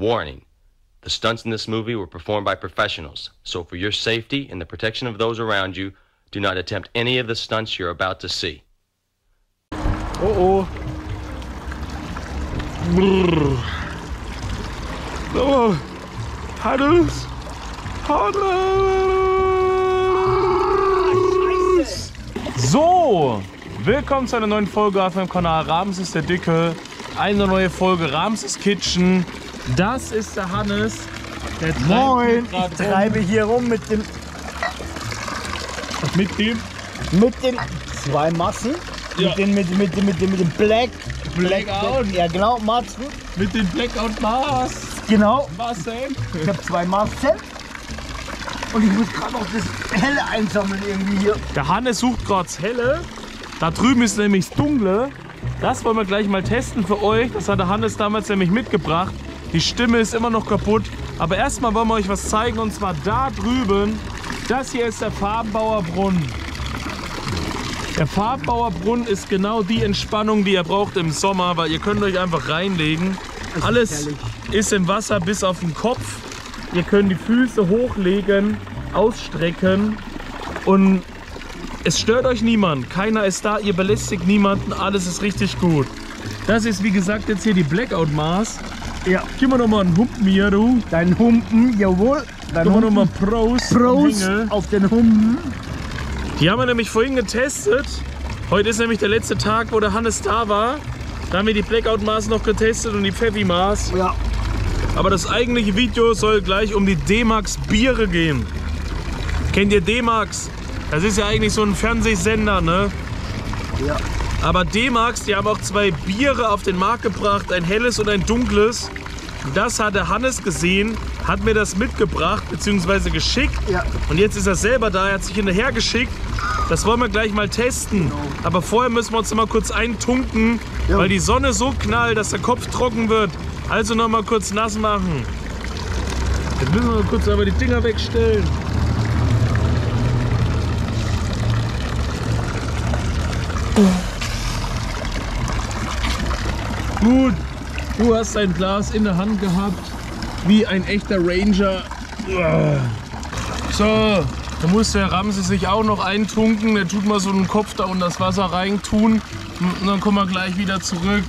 Warning, the stunts in this movie were performed by professionals, so for your safety and the protection of those around you, do not attempt any of the stunts you're about to see. Oh oh. Brrr. Oh. Hannes. Hannes. So, willkommen zu einer neuen Folge auf meinem Kanal Ramses der Dicke. Eine neue Folge Ramses Kitchen. Das ist der Hannes. Der Moin. Ich treibe hier rum mit dem... Mit den zwei Massen. Ja. Mit dem Blackout. Ja genau, Matzen. Mit dem Blackout Mars. Genau. Massen. Ich habe zwei Massen. Und ich muss gerade noch das Helle einsammeln irgendwie hier. Der Hannes sucht gerade das Helle. Da drüben ist nämlich das Dunkle. Das wollen wir gleich mal testen für euch. Das hat der Hannes damals nämlich mitgebracht. Die Stimme ist immer noch kaputt. Aber erstmal wollen wir euch was zeigen. Und zwar da drüben. Das hier ist der Farbenbauerbrunnen. Der Farbenbauerbrunnen ist genau die Entspannung, die ihr braucht im Sommer, weil ihr könnt euch einfach reinlegen. Alles ist im Wasser bis auf den Kopf. Ihr könnt die Füße hochlegen, ausstrecken und es stört euch niemand. Keiner ist da, ihr belästigt niemanden, alles ist richtig gut. Das ist wie gesagt jetzt hier die Blackout Mars. Ja. Gib mir noch mal einen Humpen hier, du. Deinen Humpen, jawohl. Dann machen wir nochmal Prost, Prost auf den Humpen. Die haben wir nämlich vorhin getestet. Heute ist nämlich der letzte Tag, wo der Hannes da war. Da haben wir die Blackout Mars noch getestet und die Pfeffi-Mars. Ja. Aber das eigentliche Video soll gleich um die DMAX Biere gehen. Kennt ihr DMAX? Das ist ja eigentlich so ein Fernsehsender, ne? Ja. Aber DMAX, die haben auch zwei Biere auf den Markt gebracht. Ein helles und ein dunkles. Das hat der Hannes gesehen, hat mir das mitgebracht bzw. geschickt. Ja. Und jetzt ist er selber da, er hat sich hinterher geschickt. Das wollen wir gleich mal testen. Genau. Aber vorher müssen wir uns noch mal kurz eintunken, ja, weil die Sonne so knallt, dass der Kopf trocken wird. Also noch mal kurz nass machen. Jetzt müssen wir kurz aber die Dinger wegstellen. Gut. Du hast dein Glas in der Hand gehabt, wie ein echter Ranger. So, da muss der Ramses sich auch noch eintunken. Der tut mal so einen Kopf da unter das Wasser reintun. Und dann kommen wir gleich wieder zurück.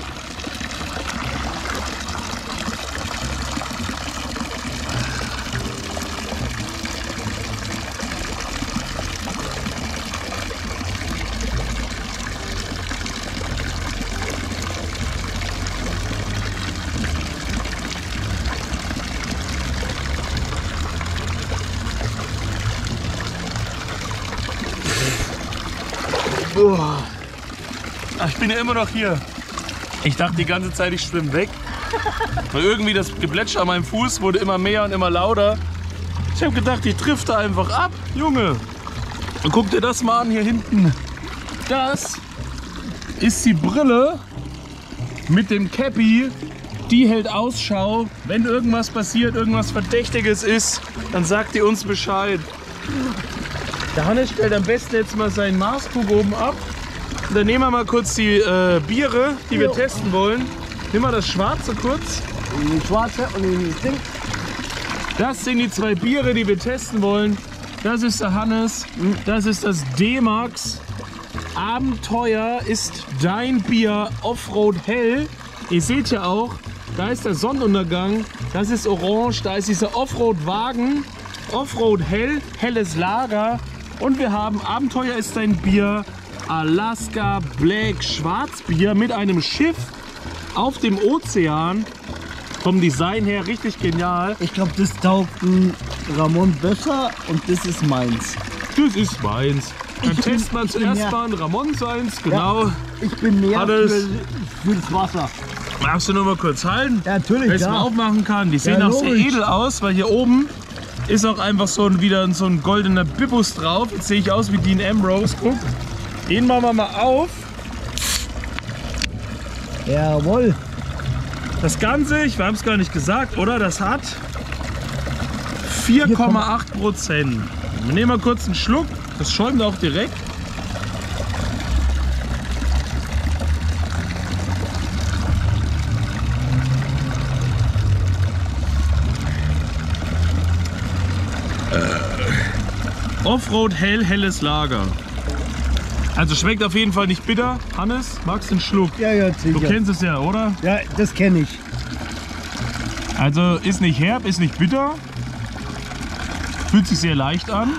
Ich bin ja immer noch hier. Ich dachte die ganze Zeit, ich schwimme weg. Weil irgendwie das Geplätscher an meinem Fuß wurde immer mehr und immer lauter. Ich habe gedacht, die trifft da einfach ab, Junge. Und guck dir das mal an hier hinten. Das ist die Brille mit dem Cappy. Die hält Ausschau. Wenn irgendwas passiert, irgendwas Verdächtiges ist, dann sagt die uns Bescheid. Der Hannes stellt am besten jetzt mal seinen Maßkrug oben ab. Und dann nehmen wir mal kurz die Biere, die wir testen wollen. Nehmen wir das Schwarze kurz. Die Schwarze und den Ding. Das sind die zwei Biere, die wir testen wollen. Das ist der Hannes. Das ist das DMAX. Abenteuer ist dein Bier Offroad Hell. Ihr seht ja auch, da ist der Sonnenuntergang. Das ist orange. Da ist dieser Offroad-Wagen. Offroad Hell, helles Lager. Und wir haben Abenteuer ist dein Bier, ALASKA BLACK Schwarzbier mit einem Schiff auf dem Ozean. Vom Design her richtig genial. Ich glaube, das taugt Ramon besser und das ist meins. Das ist meins. Dann testen wir zuerst mal Ramon seins, genau. Ja, ich bin mehr für das Wasser. Magst du nur mal kurz halten? Ja, natürlich. Dass man aufmachen kann. Die sehen auch sehr edel aus, weil hier oben ist auch einfach wieder so ein goldener Bibbus drauf. Jetzt sehe ich aus wie Dean Ambrose. Guck, den machen wir mal auf. Jawohl. Das Ganze, ich habe es gar nicht gesagt, oder? Das hat 4,8%. Wir nehmen mal kurz einen Schluck. Das schäumt auch direkt. Offroad Hell, helles Lager. Also schmeckt auf jeden Fall nicht bitter. Hannes, magst du einen Schluck? Ja, ja, sicher. Du kennst es ja, oder? Ja, das kenne ich. Also ist nicht herb, ist nicht bitter. Fühlt sich sehr leicht an.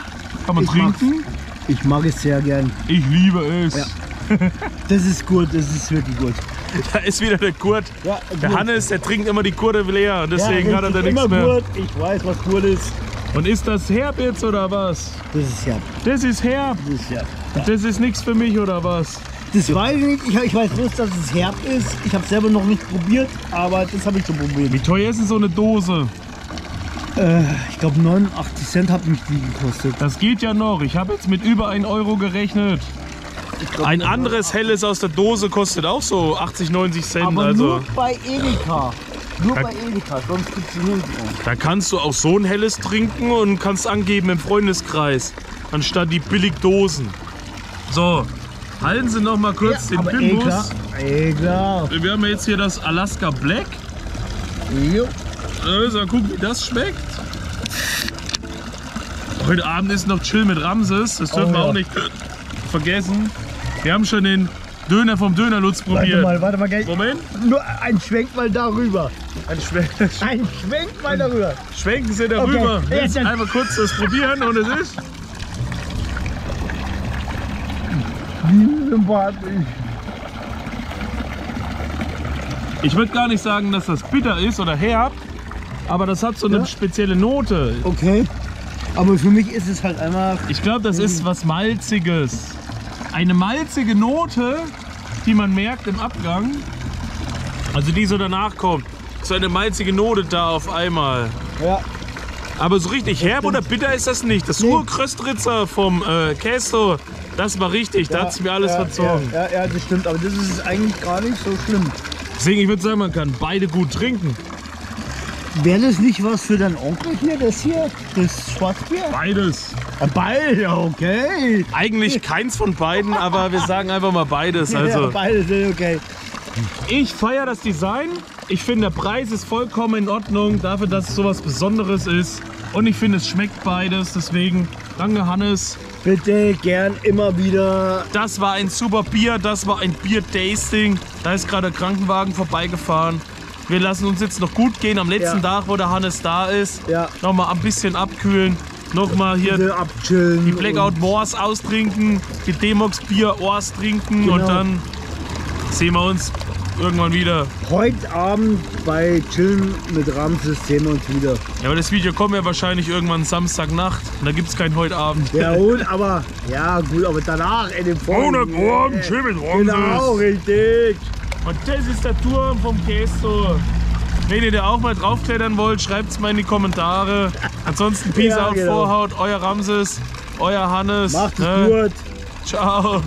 Kann man trinken. Ich mag es sehr gern. Ich liebe es. Ja. Das ist gut, das ist wirklich gut. Da ist wieder der Kurt. Ja, der Hannes, der trinkt immer die Kurte leer und deswegen ja, hat er da nichts mehr. Gut. Ich weiß, was Kurt ist. Und ist das herb jetzt oder was? Das ist herb. Das ist herb? Das ist herb. Ja. Das ist nichts für mich oder was? Das weiß ich nicht. Ich weiß bloß, dass es herb ist. Ich habe es selber noch nicht probiert, aber das habe ich schon probiert. Wie teuer ist denn so eine Dose? Ich glaube 89 Cent hat mich die gekostet. Das geht ja noch. Ich habe jetzt mit über 1 Euro gerechnet. Glaub, ein anderes helles aus der Dose kostet auch so 80, 90 Cent. Aber also nur bei Edeka. Nur bei Edeka, sonst gibt's nirgendwo. Da kannst du auch so ein helles trinken und kannst angeben im Freundeskreis, anstatt die Billigdosen. So, halten Sie noch mal kurz den Bimbus. Wir haben jetzt hier das ALASKA BLACK. Jo. Also, gucken, wie das schmeckt. Heute Abend ist noch Chillen mit Ramses, das dürfen wir auch nicht vergessen. Wir haben schon den Döner vom Döner Lutz probiert. Warte mal, gleich. Moment. Nur ein Schwenk mal darüber. Ein Schwenk mal darüber. Schwenken Sie darüber. Okay. Jetzt einmal kurz das probieren und es ist. Ich würde gar nicht sagen, dass das bitter ist oder herb, aber das hat so eine spezielle Note. Okay. Aber für mich ist es halt einfach... Ich glaube, das ist was Malziges. Eine malzige Note, die man merkt im Abgang. Also die so danach kommt. So eine malzige Note da auf einmal. Ja. Aber so richtig herb oder bitter ist das nicht. Das Urkröstritzer vom Kästor, das war richtig. Ja, da hat es mir alles verzogen. Ja, ja, das stimmt. Aber das ist eigentlich gar nicht so schlimm. Deswegen, ich würde sagen, man kann beide gut trinken. Wäre das nicht was für deinen Onkel hier, das Schwarzbier? Beides. Beides, okay. Eigentlich keins von beiden, aber wir sagen einfach mal beides. Also. Ja, beides ist okay. Ich feiere das Design. Ich finde, der Preis ist vollkommen in Ordnung dafür, dass es so was Besonderes ist. Und ich finde, es schmeckt beides. Deswegen, danke Hannes. Bitte, gern, immer wieder. Das war ein super Bier, das war ein Bier-Tasting. Da ist gerade der Krankenwagen vorbeigefahren. Wir lassen uns jetzt noch gut gehen am letzten Tag, wo der Hannes da ist. Ja. Nochmal ein bisschen abkühlen, nochmal hier die Blackout Mars austrinken, die DMAX Bier Ors trinken und dann sehen wir uns irgendwann wieder. Heute Abend bei Chillen mit Ramses sehen wir uns wieder. Ja, aber das Video kommt ja wahrscheinlich irgendwann Samstagnacht und da gibt es keinen heute Abend. Ja gut, aber, danach in dem Vormittag. Chillen mit Ramses. Genau, richtig. Und das ist der Turm vom Kästor. Wenn ihr da auch mal draufklettern wollt, schreibt es mal in die Kommentare. Ansonsten Peace out, Vorhaut, euer Ramses, euer Hannes. Macht es gut. Ciao.